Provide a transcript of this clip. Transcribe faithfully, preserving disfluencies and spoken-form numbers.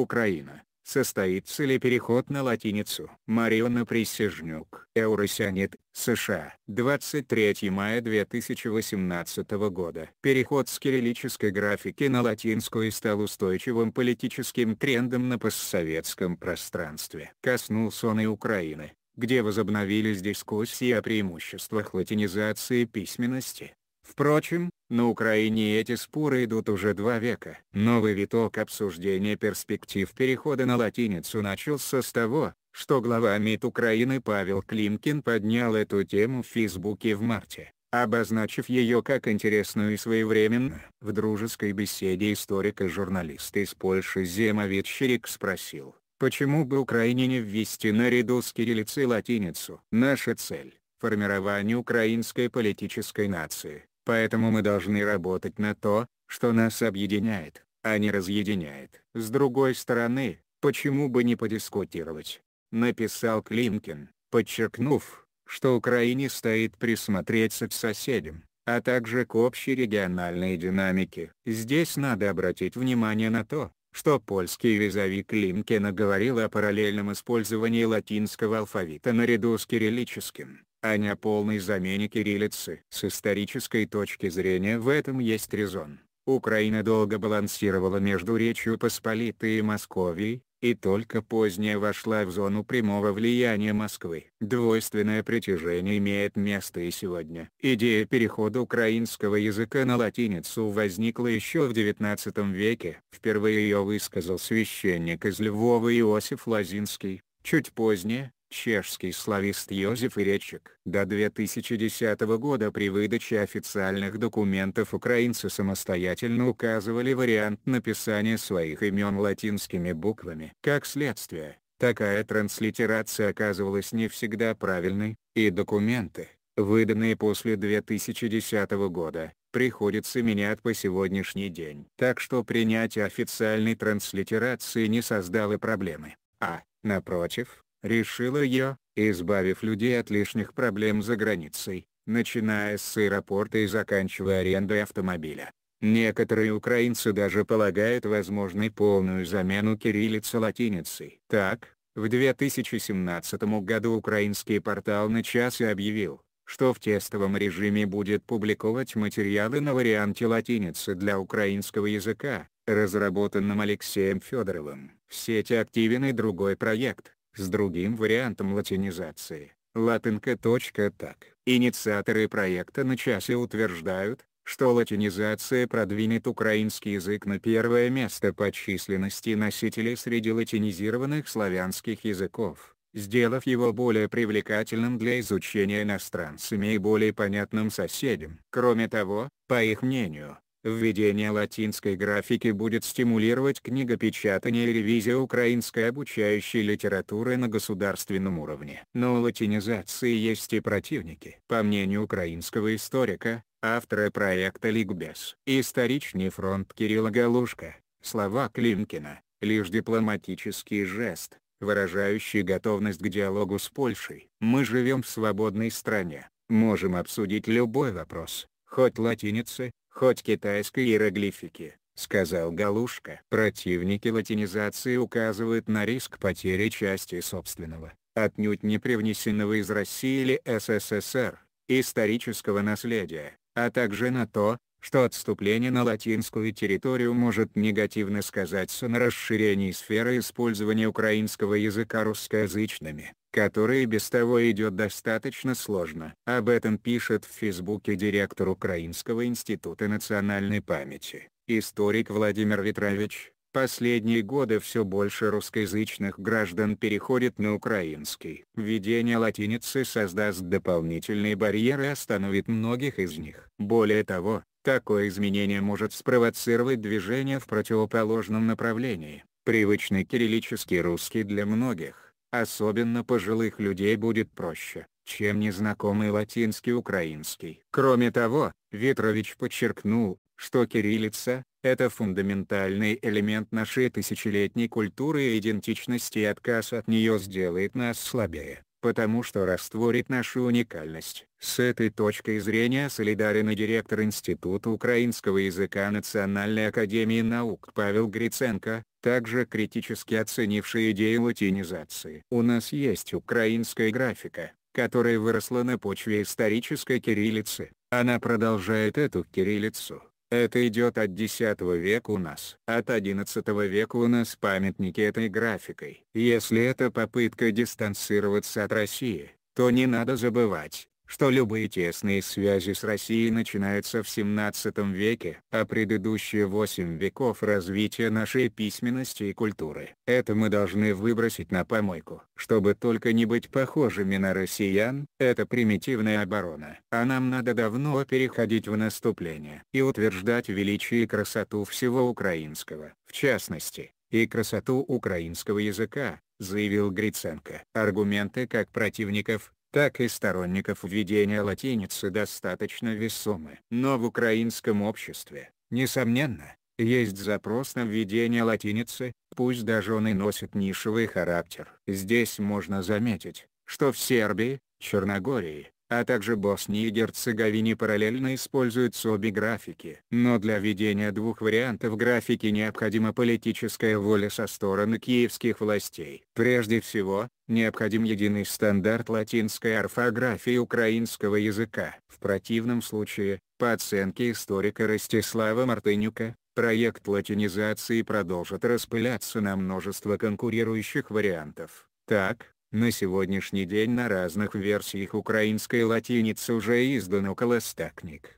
Украина. Состоится ли переход на латиницу? Марианна Присяжнюк. EurasiaNet, США. двадцать третьего мая две тысячи восемнадцатого года. Переход с кириллической графики на латинскую стал устойчивым политическим трендом на постсоветском пространстве. Коснулся он и Украины, где возобновились дискуссии о преимуществах латинизации письменности. Впрочем, на Украине эти споры идут уже два века. Новый виток обсуждения перспектив перехода на латиницу начался с того, что глава МИД Украины Павел Климкин поднял эту тему в Фейсбуке в марте, обозначив ее как интересную и своевременную. В дружеской беседе историк и журналист из Польши Земовит Щерек спросил, почему бы Украине не ввести наряду с кириллицей латиницу? Наша цель – формирование украинской политической нации. Поэтому мы должны работать на то, что нас объединяет, а не разъединяет. С другой стороны, почему бы не подискутировать? Написал Климкин, подчеркнув, что Украине стоит присмотреться к соседям, а также к общей региональной динамике. Здесь надо обратить внимание на то, что польский визави Климкина говорил о параллельном использовании латинского алфавита наряду с кириллическим, а не о полной замене кириллицы. С исторической точки зрения в этом есть резон. Украина долго балансировала между Речью Посполитой и Московией, и только позднее вошла в зону прямого влияния Москвы. Двойственное притяжение имеет место и сегодня. Идея перехода украинского языка на латиницу возникла еще в девятнадцатом веке. Впервые ее высказал священник из Львова Иосиф Лозинский, чуть позднее – чешский славист Йозеф Иречек. До две тысячи десятого года при выдаче официальных документов украинцы самостоятельно указывали вариант написания своих имен латинскими буквами. Как следствие, такая транслитерация оказывалась не всегда правильной, и документы, выданные после две тысячи десятого года, приходится менять по сегодняшний день. Так что принятие официальной транслитерации не создало проблемы, а, напротив, решила ее, избавив людей от лишних проблем за границей, начиная с аэропорта и заканчивая арендой автомобиля. Некоторые украинцы даже полагают возможной полную замену кириллицы латиницей. Так, в две тысячи семнадцатом году украинский портал «На час» объявил, что в тестовом режиме будет публиковать материалы на варианте латиницы для украинского языка, разработанном Алексеем Федоровым. В сети активен и другой проект с другим вариантом латинизации – латинка.так. Инициаторы проекта «На часе» утверждают, что латинизация продвинет украинский язык на первое место по численности носителей среди латинизированных славянских языков, сделав его более привлекательным для изучения иностранцами и более понятным соседям. Кроме того, по их мнению, введение латинской графики будет стимулировать книгопечатание и ревизию украинской обучающей литературы на государственном уровне. Но у латинизации есть и противники. По мнению украинского историка, автора проекта «Ликбез», историчный фронт Кирилла Галушка, слова Климкина – лишь дипломатический жест, выражающий готовность к диалогу с Польшей. Мы живем в свободной стране, можем обсудить любой вопрос, хоть латиницы, хоть китайской иероглифики, сказал Галушка. Противники латинизации указывают на риск потери части собственного, отнюдь не привнесенного из России или СССР, исторического наследия, а также на то, что отступление на латинскую территорию может негативно сказаться на расширении сферы использования украинского языка русскоязычными, который без того идет достаточно сложно. Об этом пишет в Фейсбуке директор Украинского института национальной памяти, историк Владимир Витрович. Последние годы все больше русскоязычных граждан переходит на украинский. Введение латиницы создаст дополнительные барьеры и остановит многих из них. Более того, такое изменение может спровоцировать движение в противоположном направлении. Привычный кириллический русский для многих, особенно пожилых людей, будет проще, чем незнакомый латинский украинский. Кроме того, Витрович подчеркнул, что кириллица – это фундаментальный элемент нашей тысячелетней культуры и идентичности, и отказ от нее сделает нас слабее, потому что растворит нашу уникальность. С этой точкой зрения солидарен и директор Института украинского языка Национальной академии наук Павел Гриценко, также критически оценивший идею латинизации. У нас есть украинская графика, которая выросла на почве исторической кириллицы. Она продолжает эту кириллицу. Это идет от десятого века у нас. От одиннадцатого века у нас памятники этой графикой. Если это попытка дистанцироваться от России, то не надо забывать, что любые тесные связи с Россией начинаются в семнадцатом веке, а предыдущие восемь веков развития нашей письменности и культуры. Это мы должны выбросить на помойку, чтобы только не быть похожими на россиян. Это примитивная оборона. А нам надо давно переходить в наступление и утверждать величие и красоту всего украинского, в частности, и красоту украинского языка, заявил Гриценко. Аргументы как противников, так и сторонников введения латиницы достаточно весомы. Но в украинском обществе, несомненно, есть запрос на введение латиницы, пусть даже он и носит нишевый характер. Здесь можно заметить, что в Сербии, Черногории, а также Боснии и Герцеговине параллельно используются обе графики. Но для введения двух вариантов графики необходима политическая воля со стороны киевских властей. Прежде всего, необходим единый стандарт латинской орфографии украинского языка. В противном случае, по оценке историка Ростислава Мартынюка, проект латинизации продолжит распыляться на множество конкурирующих вариантов. Так, на сегодняшний день на разных версиях украинской латиницы уже издано около ста книг.